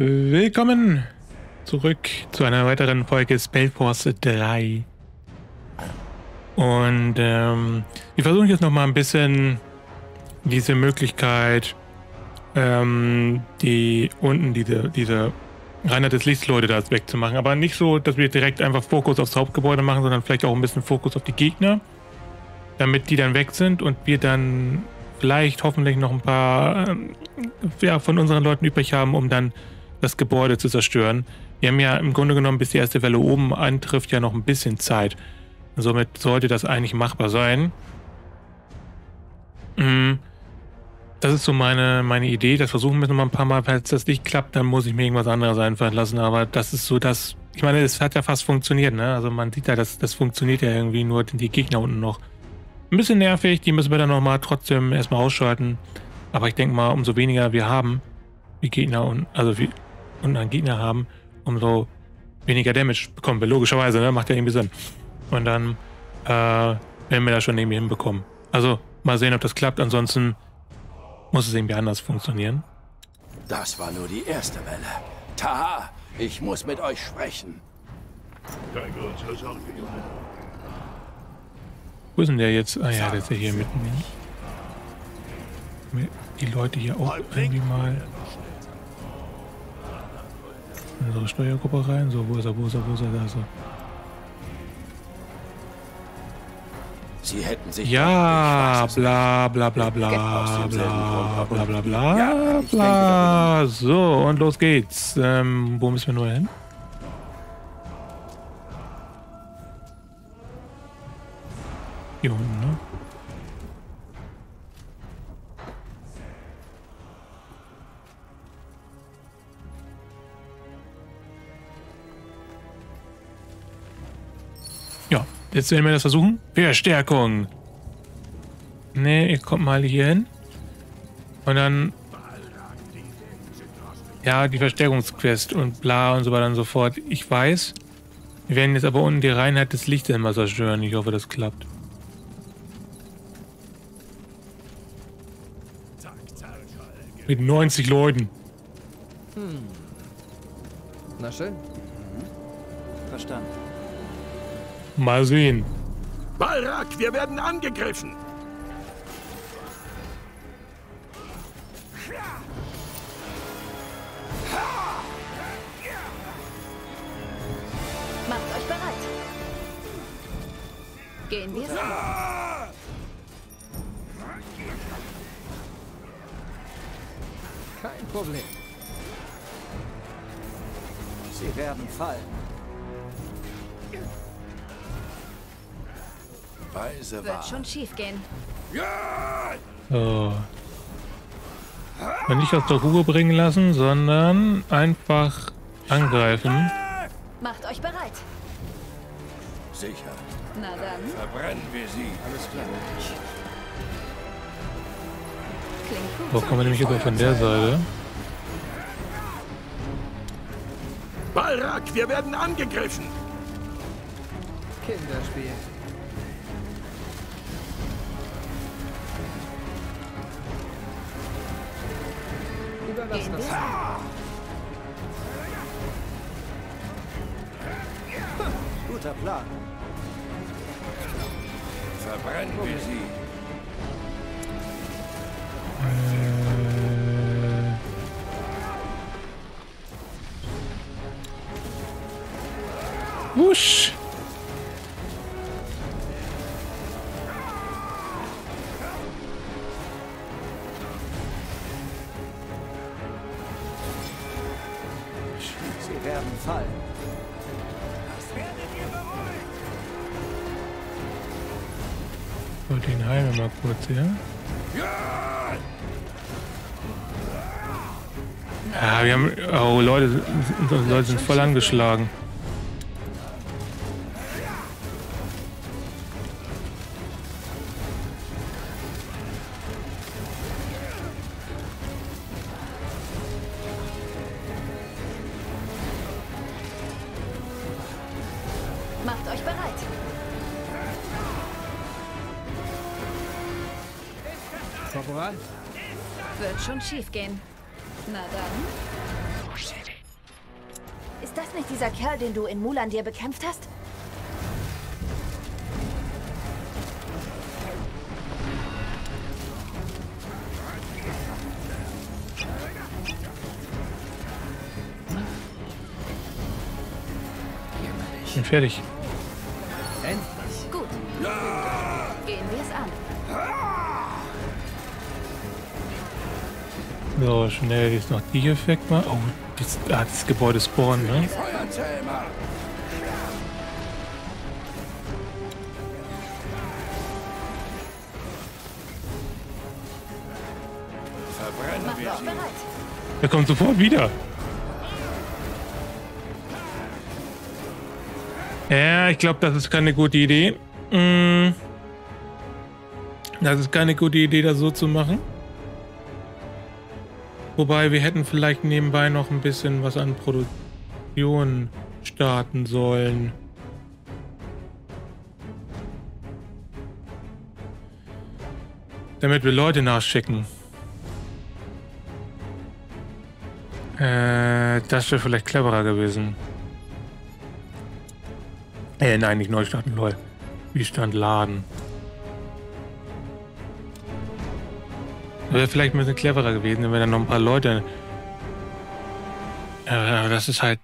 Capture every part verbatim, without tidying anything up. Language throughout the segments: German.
Willkommen zurück zu einer weiteren Folge Spellforce drei. Und ähm, wir versuchen jetzt noch mal ein bisschen diese Möglichkeit, ähm, die unten diese, diese Reinheit des Lichts Leute da wegzumachen. Aber nicht so, dass wir direkt einfach Fokus aufs Hauptgebäude machen, sondern vielleicht auch ein bisschen Fokus auf die Gegner, damit die dann weg sind und wir dann vielleicht hoffentlich noch ein paar ähm, ja, von unseren Leuten übrig haben, um dann das Gebäude zu zerstören. Wir haben ja im Grunde genommen, bis die erste Welle oben antrifft, ja noch ein bisschen Zeit. Somit sollte das eigentlich machbar sein. Das ist so meine, meine Idee. Das versuchen wir noch mal ein paar Mal. Falls das nicht klappt, dann muss ich mir irgendwas anderes einfallen lassen. Aber das ist so das... Ich meine, es hat ja fast funktioniert, ne? Also man sieht ja, das, das funktioniert ja irgendwie, nur die Gegner unten noch. Ein bisschen nervig, die müssen wir dann nochmal trotzdem erstmal ausschalten. Aber ich denke mal, umso weniger wir haben, wie Gegner und also wie und an Gegner haben, umso weniger Damage bekommen wir. Logischerweise, ne? Macht ja irgendwie Sinn. Und dann äh, werden wir das schon irgendwie hinbekommen. Also mal sehen, ob das klappt. Ansonsten muss es irgendwie anders funktionieren. Das war nur die erste Welle. Taha, ich muss mit euch sprechen. Kein großer Sorge, Junge. Wo ist denn der jetzt? Ah ja, der ist ja hier mitten. Die Leute hier auch irgendwie mal in unsere Steuergruppe rein. So, wo ist er, wo ist er, wo ist er, da ist er. Sie hätten sich ja, bla bla bla bla bla bla bla bla bla bla. So, und los geht's. Ähm, wo müssen wir nur hin? Hier unten, ne? Ja, jetzt werden wir das versuchen. Verstärkung. Ne, ihr kommt mal hier hin. Und dann... Ja, die Verstärkungsquest und bla und so weiter und so fort. Ich weiß. Wir werden jetzt aber unten die Reinheit des Lichts immer zerstören. Ich hoffe, das klappt. Mit neunzig Leuten. Hm. Na schön. Mhm. Verstanden. Mal sehen. Balrak, wir werden angegriffen. Macht euch bereit. Gehen wir so. Kein Problem. Sie werden fallen. Weise war. Wird schon schief gehen. So. Und nicht aus der Ruhe bringen lassen, sondern einfach angreifen. Macht euch bereit. Sicher. Na dann. Verbrennen wir sie. Alles klar. Wo kommen wir nämlich über von der Seite? Balrak, wir werden angegriffen! Kinderspiel. Überlassen das. Guter Plan. Verbrennen wir sie. Wusch! Sie werden fallen. Das werdet ihr beruhigt. Wollt den Heim mal kurz, ja? Ja, wir haben... Oh, Leute, unsere Leute sind voll angeschlagen. Macht euch bereit. Korporal? Wird schon schief gehen. Na dann. Ist das nicht dieser Kerl, den du in Mulandir bekämpft hast? Ich bin fertig. Endlich. Gut. Gehen wir es an. So, schnell jetzt noch die hier weg mal. Oh, das, ah, das Gebäude ist born, ne? Er kommt sofort wieder. Ja, ich glaube, das ist keine gute Idee. Das ist keine gute Idee, das so zu machen. Wobei, wir hätten vielleicht nebenbei noch ein bisschen was an Produktion starten sollen. Damit wir Leute nachschicken. Äh, das wäre vielleicht cleverer gewesen. Äh, nein, nicht neu starten, lol. Wie stand laden? Wäre vielleicht ein bisschen cleverer gewesen, wenn wir dann noch ein paar Leute... Aber das ist halt...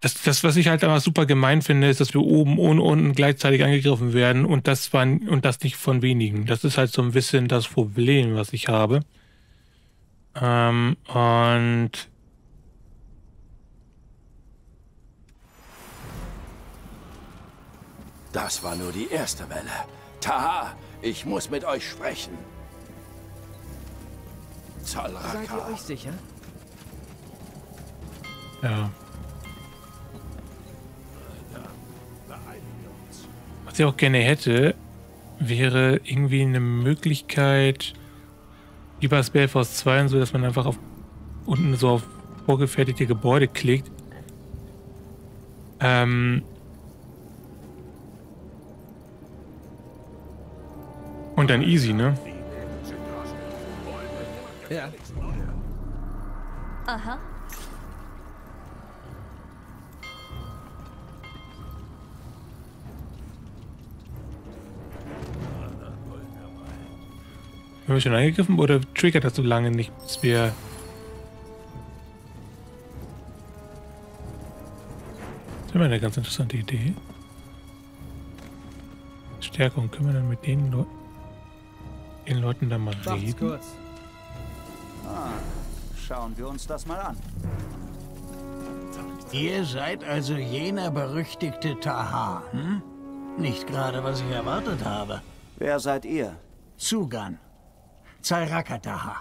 Das, das, was ich halt einfach super gemein finde, ist, dass wir oben und unten gleichzeitig angegriffen werden und das, war, und das nicht von wenigen. Das ist halt so ein bisschen das Problem, was ich habe. Ähm, und... Das war nur die erste Welle. Taha, ich muss mit euch sprechen. Zarach. Seid ihr euch sicher? Ja. Was ich auch gerne hätte, wäre irgendwie eine Möglichkeit, wie bei Spellforce zwei und so, dass man einfach auf unten so auf vorgefertigte Gebäude klickt. Ähm. Und dann easy, ne? Ja. Aha. Haben wir schon angegriffen oder triggert das so lange nicht, bis wir... Das wäre eine ganz interessante Idee. Stärkung, können wir dann mit den, Le den Leuten da mal reden? Ah, schauen wir uns das mal an. Ihr seid also jener berüchtigte Taha, hm? Nicht gerade, was ich erwartet habe. Wer seid ihr? Zugan. Zaraka Taha.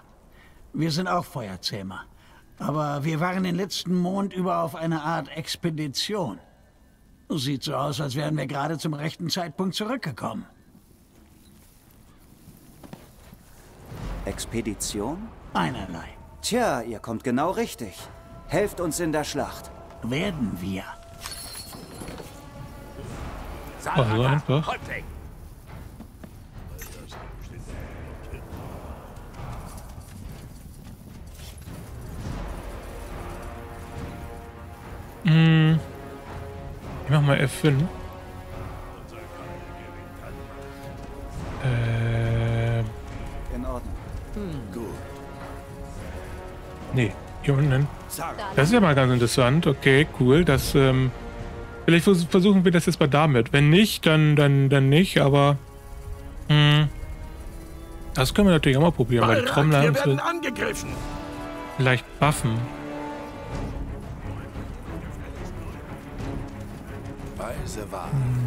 Wir sind auch Feuerzähmer. Aber wir waren den letzten Mond über auf einer Art Expedition. Sieht so aus, als wären wir gerade zum rechten Zeitpunkt zurückgekommen. Expedition? Einerlei. Tja, ihr kommt genau richtig. Helft uns in der Schlacht. Werden wir. Oh, so einfach. Hm. Ich mach mal F fünf. Äh. In Ordnung. Hm. Gut. Nee, hier unten. Das ist ja mal ganz interessant. Okay, cool. Das, ähm, vielleicht versuchen wir das jetzt mal damit. Wenn nicht, dann, dann, dann nicht, aber. Mh, das können wir natürlich auch mal probieren, weil die Trommler uns vielleicht buffen.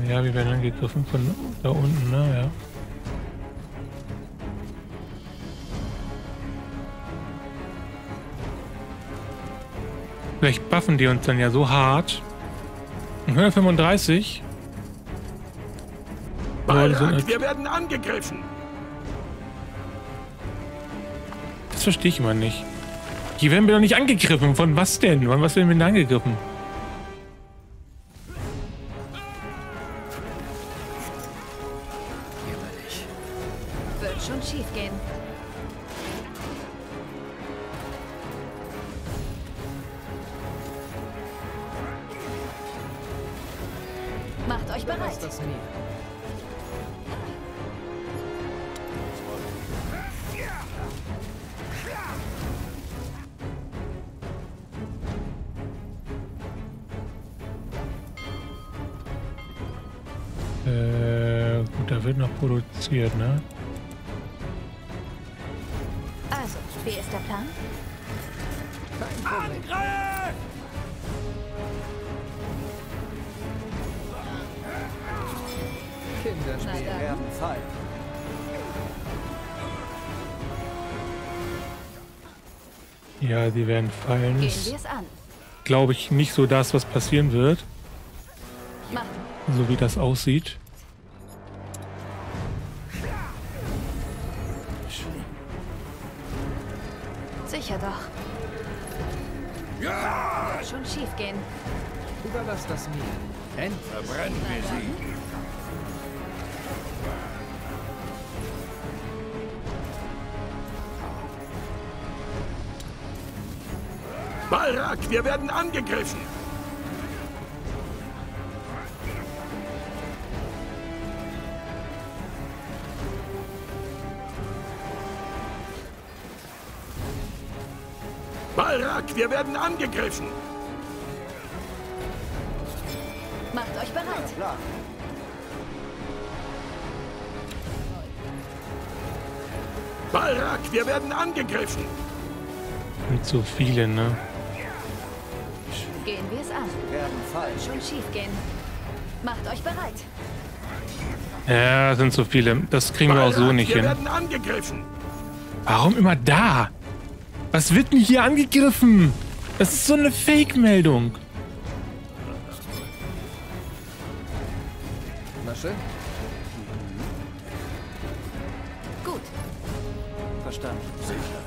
Ja, wir werden angegriffen von da unten, ne? Ja. Vielleicht buffen die uns dann ja so hart. hundertfünfunddreißig. Ballhack, wir werden angegriffen. Das verstehe ich immer nicht. Hier werden wir doch nicht angegriffen. Von was denn? Von was werden wir denn angegriffen? Wird schon schief gehen. Macht euch bereit. Das mir. Äh, gut, da wird noch produziert, ne? Also, wie ist der Plan? Angriff! Kinderspiel werden Zeit. Ja, die werden fallen. Glaube ich nicht so das, was passieren wird. Machen. So wie das aussieht. Sicher doch. Ja! Das wird schon schief gehen. Überlass das mir. Endlich verbrennen wir sie. Balrak, wir werden angegriffen. Balrak, wir werden angegriffen! Macht euch bereit! Ja, Balrak, wir werden angegriffen! Mit so vielen, ne? Gehen wir es an. Wir werden fallen. Schon schief gehen. Macht euch bereit! Ja, sind so viele. Das kriegen Balrak, wir auch so nicht hin. Wir werden angegriffen! Warum immer da? Was wird denn hier angegriffen? Das ist so eine Fake-Meldung. Na schön. Gut. Verstanden. Sicher.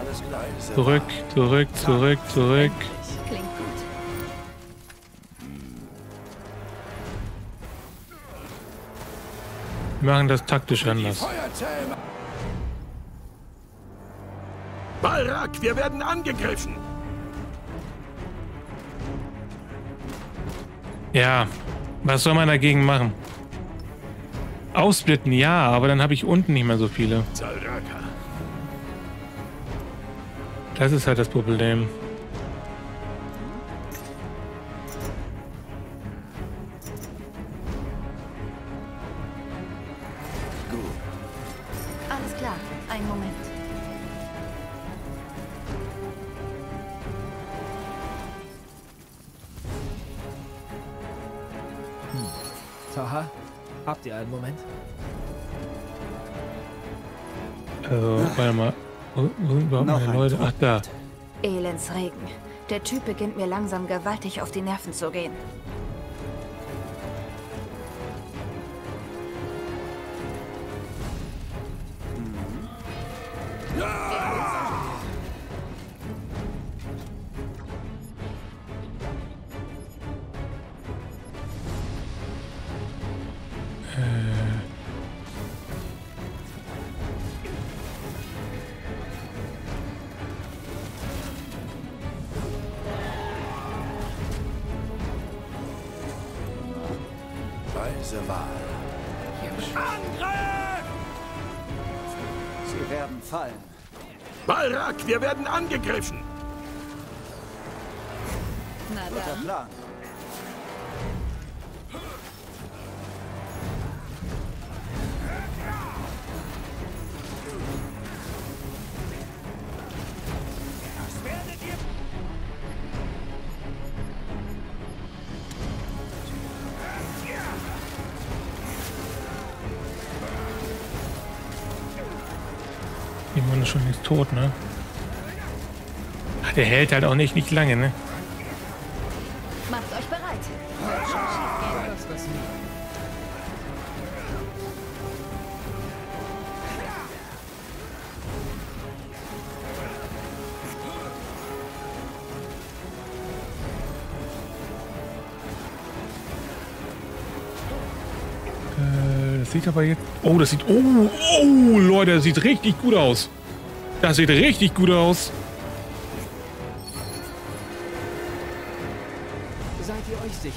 Alles klar. Zurück, zurück, zurück, zurück. Klingt gut. Wir machen das taktisch anders. Balrak, wir werden angegriffen! Ja, was soll man dagegen machen? Aussplitten, ja, aber dann habe ich unten nicht mehr so viele. Das ist halt das Problem. Aha. Habt ihr einen Moment? Also, warte mal. Wo sind überhaupt meine Leute? Ach, da. Elendsregen. Der Typ beginnt mir langsam gewaltig auf die Nerven zu gehen. Angriff! Sie werden fallen. Balrak, wir werden angegriffen. Na dann. Schon ist tot, ne? Ach, der hält halt auch nicht, nicht lange, ne? Macht euch bereit. Äh, das sieht aber jetzt... Oh, das sieht... Oh, oh, Leute, das sieht richtig gut aus. Das sieht richtig gut aus. euch sicher?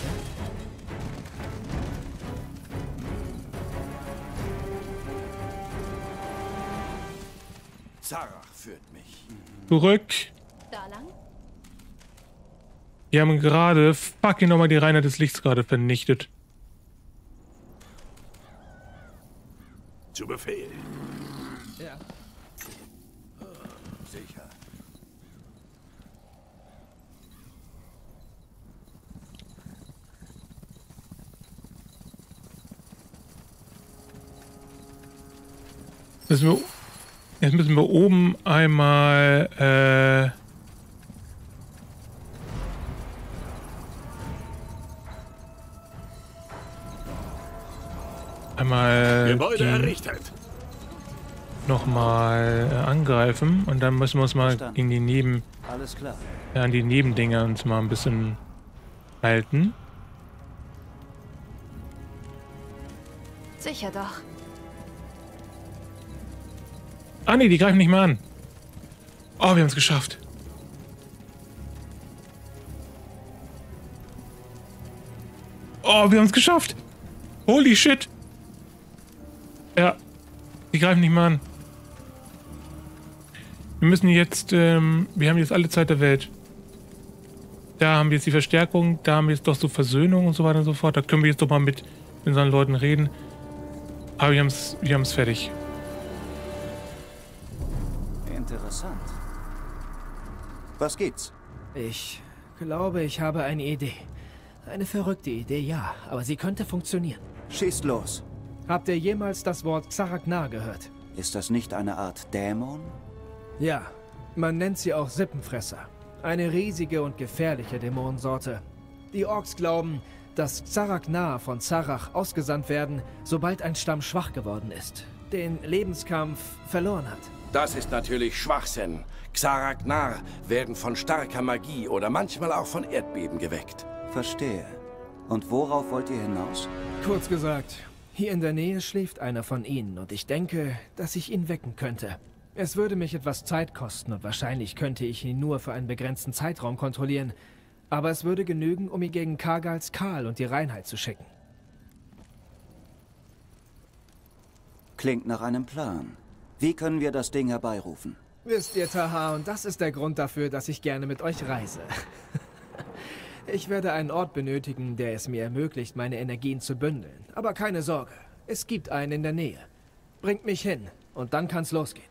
Zarach führt mich. Zurück. Da lang? Die haben gerade fucking nochmal die Reinheit des Lichts gerade vernichtet. Zu Befehl. Ja. Sicher. Müssen wir, jetzt müssen wir oben einmal äh, Einmal Gebäude errichtet. Nochmal äh, angreifen und dann müssen wir uns mal Verstanden. gegen die Neben Alles klar. Ja, an die Nebendinger uns mal ein bisschen halten. Sicher doch. Ah nee, die greifen nicht mehr an. Oh, wir haben es geschafft. Oh, wir haben es geschafft. Holy shit. Ja, die greifen nicht mal an. Wir müssen jetzt, ähm, wir haben jetzt alle Zeit der Welt. Da haben wir jetzt die Verstärkung, da haben wir jetzt doch so Versöhnung und so weiter und so fort. Da können wir jetzt doch mal mit unseren Leuten reden. Aber wir haben es wir haben es fertig. Interessant. Was geht's? Ich glaube, ich habe eine Idee. Eine verrückte Idee, ja, aber sie könnte funktionieren. Schießt los. Habt ihr jemals das Wort Xaragnar gehört? Ist das nicht eine Art Dämon? Ja, man nennt sie auch Sippenfresser. Eine riesige und gefährliche Dämonensorte. Die Orks glauben, dass Xaragnar von Zarach ausgesandt werden, sobald ein Stamm schwach geworden ist, den Lebenskampf verloren hat. Das ist natürlich Schwachsinn. Xaragnar werden von starker Magie oder manchmal auch von Erdbeben geweckt. Verstehe. Und worauf wollt ihr hinaus? Kurz gesagt... Hier in der Nähe schläft einer von ihnen und ich denke, dass ich ihn wecken könnte. Es würde mich etwas Zeit kosten und wahrscheinlich könnte ich ihn nur für einen begrenzten Zeitraum kontrollieren. Aber es würde genügen, um ihn gegen Kargals Karl und die Reinheit zu schicken. Klingt nach einem Plan. Wie können wir das Ding herbeirufen? Wisst ihr, Taha, und das ist der Grund dafür, dass ich gerne mit euch reise. Ich werde einen Ort benötigen, der es mir ermöglicht, meine Energien zu bündeln. Aber keine Sorge, es gibt einen in der Nähe. Bringt mich hin und dann kann's losgehen.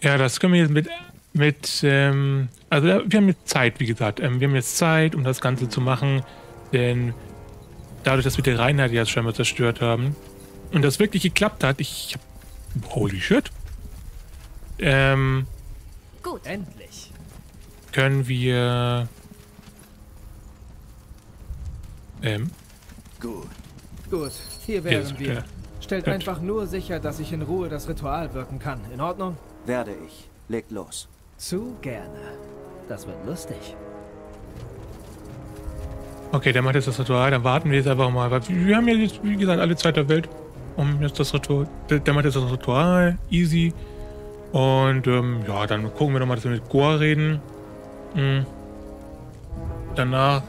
Ja, das können wir jetzt mit... mit ähm, also wir haben jetzt Zeit, wie gesagt. Ähm, wir haben jetzt Zeit, um das Ganze zu machen. Denn dadurch, dass wir die Reinheit jetzt scheinbar zerstört haben und das wirklich geklappt hat, ich... Holy shit. Ähm... Gut, endlich. Können wir... Ähm. Gut. Gut, hier wären ja, wir. Ja. Stellt ja. einfach nur sicher, dass ich in Ruhe das Ritual wirken kann. In Ordnung? Werde ich. Legt los. Zu gerne. Das wird lustig. Okay, der macht jetzt das Ritual. Dann warten wir jetzt einfach mal. Wir haben ja jetzt, wie gesagt, alle Zeit der Welt. Um jetzt das Ritual. Der macht jetzt das Ritual. Easy. Und ähm, ja, dann gucken wir nochmal, dass wir mit Goa reden. Mhm. Danach.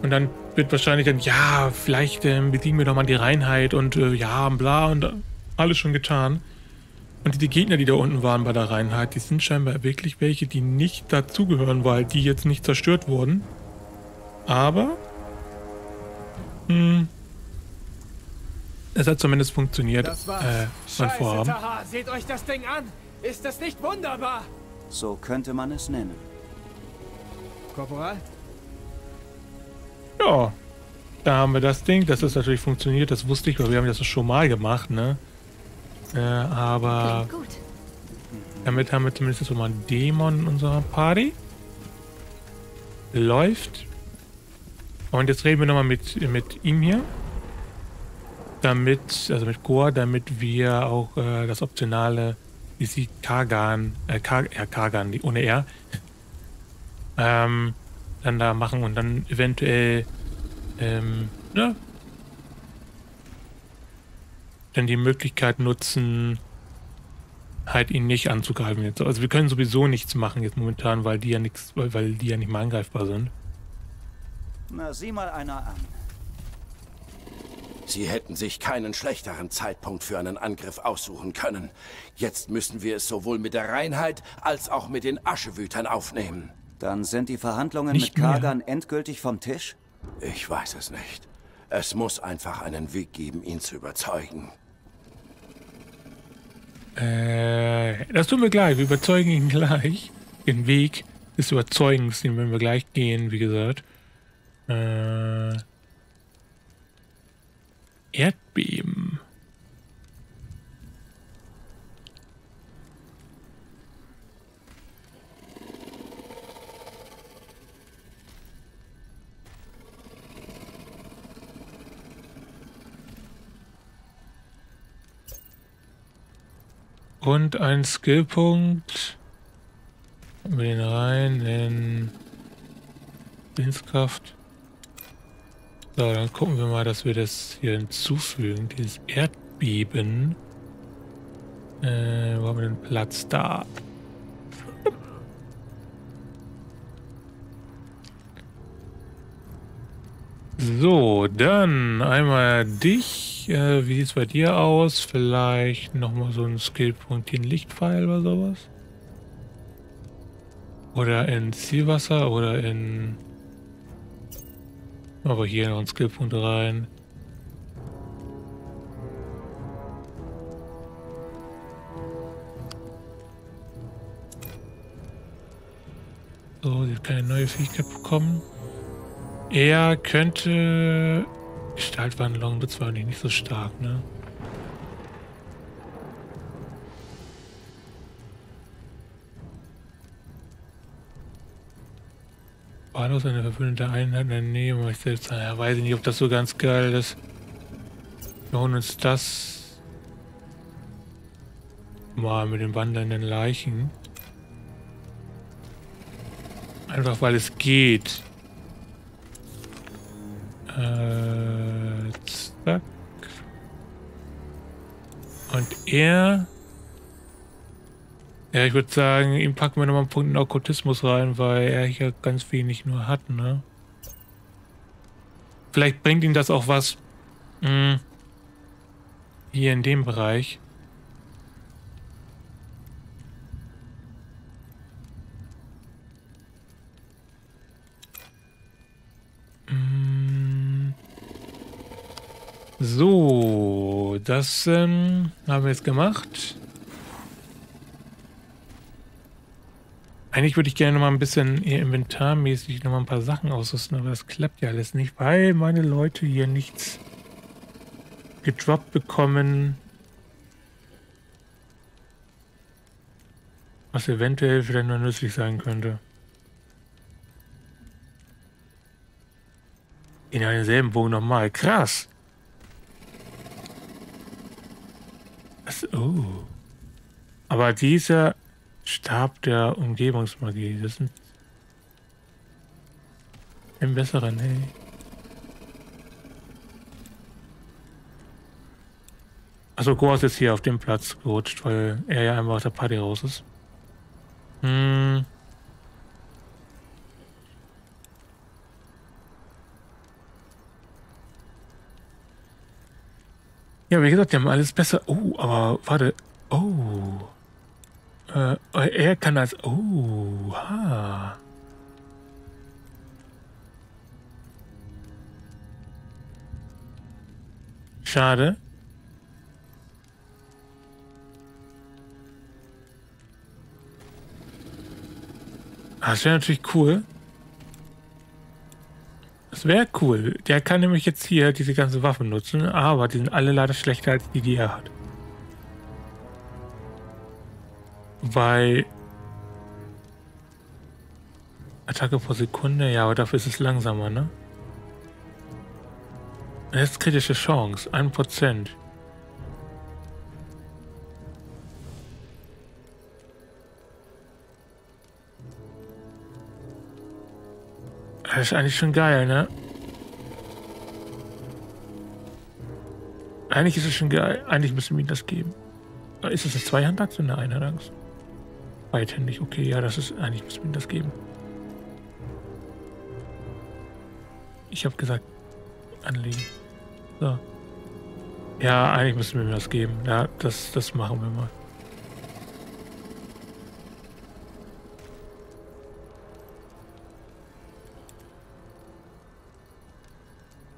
Und dann wird wahrscheinlich dann, ja, vielleicht äh, bedienen wir doch mal die Reinheit und äh, ja, bla und äh, alles schon getan. Und die, die Gegner, die da unten waren bei der Reinheit, die sind scheinbar wirklich welche, die nicht dazugehören, weil die jetzt nicht zerstört wurden. Aber, mh, es hat zumindest funktioniert, das war's. Äh, mein Vorhaben. Scheiße, Taha, seht euch das Ding an! Ist das nicht wunderbar? So könnte man es nennen. Korporal? Ja, da haben wir das Ding, dass das natürlich funktioniert, das wusste ich, weil wir haben das schon mal gemacht, ne? Äh, aber damit haben wir zumindest schon mal einen Dämon in unserer Party. Läuft. Und jetzt reden wir nochmal mit, mit ihm hier. Damit, also mit Goa, damit wir auch äh, das optionale D C Kargan, äh, Kar ja, Kargan, ohne R, ähm, dann da machen und dann eventuell ähm, ne? dann die Möglichkeit nutzen, halt ihn nicht anzugreifen jetzt. Also wir können sowieso nichts machen jetzt momentan, weil die ja nichts, weil, weil die ja nicht mehr angreifbar sind. Na, sieh mal einer an. Sie hätten sich keinen schlechteren Zeitpunkt für einen Angriff aussuchen können. Jetzt müssen wir es sowohl mit der Reinheit als auch mit den Aschewütern aufnehmen. Dann sind die Verhandlungen nicht mit Kargan endgültig vom Tisch? Ich weiß es nicht. Es muss einfach einen Weg geben, ihn zu überzeugen. Äh, das tun wir gleich. Wir überzeugen ihn gleich. Den Weg des Überzeugens, den werden wir gleich gehen, wie gesagt. Äh... Erdbeben. Und ein Skillpunkt. Wir den rein in Willenskraft. So, dann gucken wir mal, dass wir das hier hinzufügen, dieses Erdbeben. Äh, wo haben wir den Platz da? So, dann einmal dich. Äh, wie sieht es bei dir aus? Vielleicht nochmal so ein Skillpunkt hier in Lichtpfeil oder sowas? Oder in Zielwasser oder in... Aber hier noch einen Skillpunkt rein. So, sie hat keine neue Fähigkeit bekommen. Er könnte... Gestaltwandlung bezweifle ich nicht so stark, ne? Bahnhof eine verbündete Einheit in der Nähe, weil ich selbst naja, weiß ich nicht, ob das so ganz geil ist. Wir holen uns das mal mit den wandernden Leichen. Einfach weil es geht. Äh, zack. Und er... Ja, ich würde sagen, ihm packen wir nochmal einen Punkt in Okkultismus rein, weil er hier ganz wenig nur hat, ne? Vielleicht bringt ihm das auch was mh, hier in dem Bereich. Mh. So, das ähm, haben wir jetzt gemacht. Eigentlich würde ich gerne noch mal ein bisschen hier inventarmäßig noch mal ein paar Sachen ausrüsten, aber das klappt ja alles nicht, weil meine Leute hier nichts gedroppt bekommen, was eventuell vielleicht nur nützlich sein könnte. In einem selben Bogen nochmal. Krass! Das, oh. Aber dieser... Stab der Umgebungsmagie. Das ist ein besseren, hey. Achso, Goa ist jetzt hier auf dem Platz gerutscht, weil er ja einmal auf der Party raus ist. Hm. Ja, wie gesagt, die haben alles besser. Oh, aber warte. Oh. Uh, er kann als... Oh, ha. Schade. Ah, das wäre natürlich cool. Das wäre cool. Der kann nämlich jetzt hier diese ganzen Waffen nutzen, aber die sind alle leider schlechter als die, die er hat. Weil Attacke pro Sekunde, ja, aber dafür ist es langsamer, ne? Jetzt kritische Chance, ein Prozent. Das ist eigentlich schon geil, ne? Eigentlich ist es schon geil. Eigentlich müssen wir ihm das geben. Ist es eine Zweihandachse oder eine Einhandachse? Beidhändig, okay, ja, das ist, eigentlich muss man das geben. Ich habe gesagt, anlegen. So. Ja, eigentlich müssen wir mir das geben. Ja, das, das machen wir mal.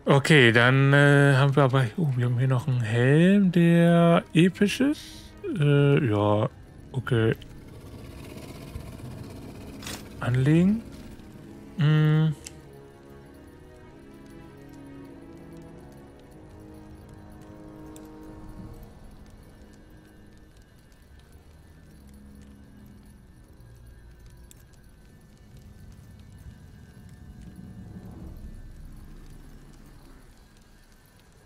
Okay, dann äh, haben wir aber... Oh, wir haben hier noch einen Helm, der episch ist. Äh, ja, okay. Anlegen. Hm.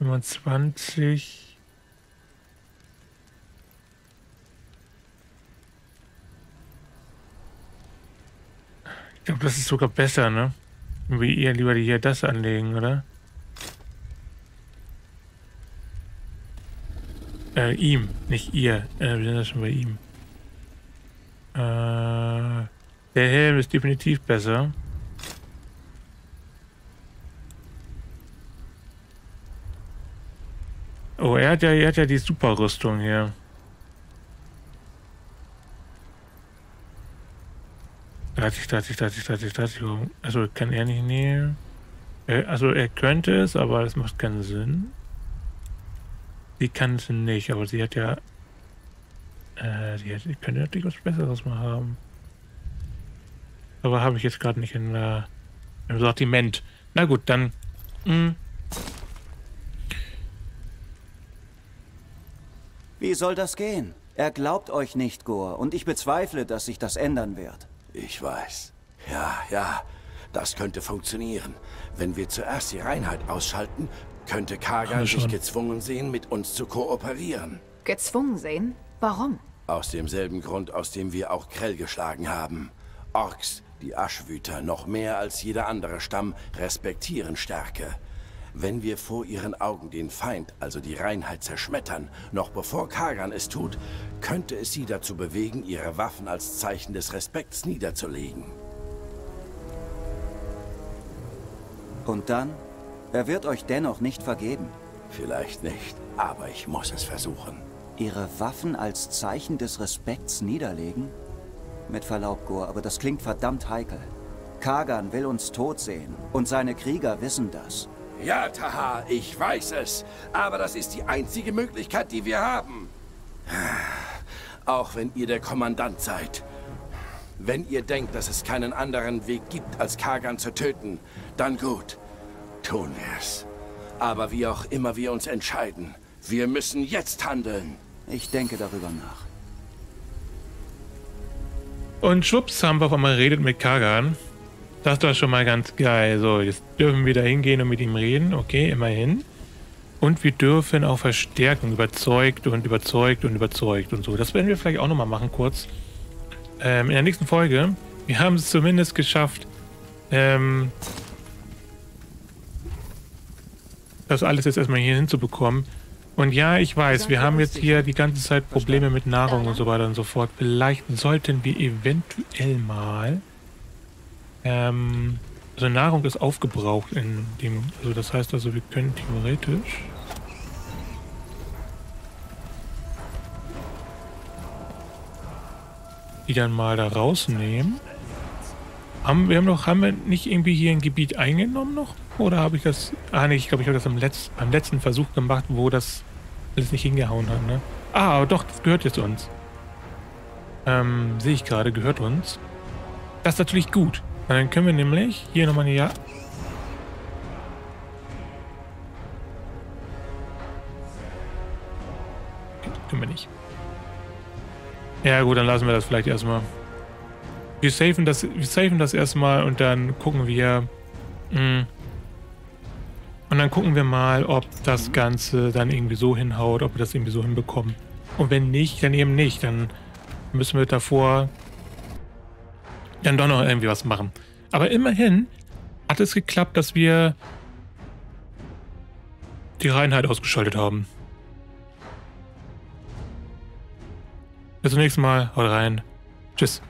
fünfundzwanzig. Ich glaube, das ist sogar besser, ne? Wie ihr lieber hier das anlegen, oder? Äh, ihm, nicht ihr. Äh, wir sind ja schon bei ihm. Äh, der Helm ist definitiv besser. Oh, er hat ja, er hat ja die Superrüstung hier. dreißig, dreißig, dreißig, dreißig, dreißig. Also kann er nicht nehmen. Also er könnte es, aber das macht keinen Sinn. Sie kann es nicht, aber sie hat ja... Äh, sie, hat, sie könnte natürlich was Besseres mal haben. Aber habe ich jetzt gerade nicht in, äh, im Sortiment. Na gut, dann... Mh. Wie soll das gehen? Er glaubt euch nicht, Gor, und ich bezweifle, dass sich das ändern wird. Ich weiß. Ja, ja, das könnte funktionieren. Wenn wir zuerst die Reinheit ausschalten, könnte Kargan sich gezwungen sehen, mit uns zu kooperieren. Gezwungen sehen? Warum? Aus demselben Grund, aus dem wir auch Krell geschlagen haben. Orks, die Aschwüter, noch mehr als jeder andere Stamm, respektieren Stärke. Wenn wir vor ihren Augen den Feind, also die Reinheit, zerschmettern, noch bevor Kargan es tut, könnte es sie dazu bewegen, ihre Waffen als Zeichen des Respekts niederzulegen. Und dann? Er wird euch dennoch nicht vergeben. Vielleicht nicht, aber ich muss es versuchen. Ihre Waffen als Zeichen des Respekts niederlegen? Mit Verlaub, Gor, aber das klingt verdammt heikel. Kargan will uns tot sehen, und seine Krieger wissen das. Ja, Taha, ich weiß es. Aber das ist die einzige Möglichkeit, die wir haben. Auch wenn ihr der Kommandant seid. Wenn ihr denkt, dass es keinen anderen Weg gibt, als Kargan zu töten, dann gut. Tun wir's. Aber wie auch immer wir uns entscheiden, wir müssen jetzt handeln. Ich denke darüber nach. Und schwupps, haben wir auf einmal redet mit Kargan. Das war schon mal ganz geil. So, jetzt dürfen wir da hingehen und mit ihm reden. Okay, immerhin. Und wir dürfen auch verstärken. Überzeugt und überzeugt und überzeugt und so. Das werden wir vielleicht auch nochmal machen, kurz. Ähm, in der nächsten Folge. Wir haben es zumindest geschafft, ähm, das alles jetzt erstmal hier hinzubekommen. Und ja, ich weiß, wir haben jetzt hier die ganze Zeit Probleme mit Nahrung und so weiter und so fort. Vielleicht sollten wir eventuell mal... Ähm, also Nahrung ist aufgebraucht in dem, also das heißt also, wir können theoretisch... die dann mal da rausnehmen. Haben wir, haben noch, haben wir nicht irgendwie hier ein Gebiet eingenommen noch? Oder habe ich das... Ah ne, ich glaube, ich habe das am letzten, beim letzten Versuch gemacht, wo das alles nicht hingehauen hat, ne? Ah, aber doch, das gehört jetzt uns. Ähm, sehe ich gerade, gehört uns. Das ist natürlich gut. Und dann können wir nämlich hier nochmal eine... Ja. Können wir nicht. Ja gut, dann lassen wir das vielleicht erstmal. Wir safen das, wir safen das erstmal und dann gucken wir... Mh, und dann gucken wir mal, ob das Ganze dann irgendwie so hinhaut, ob wir das irgendwie so hinbekommen. Und wenn nicht, dann eben nicht. Dann müssen wir davor... dann doch noch irgendwie was machen. Aber immerhin hat es geklappt, dass wir die Reinheit ausgeschaltet haben. Bis zum nächsten Mal. Haut rein. Tschüss.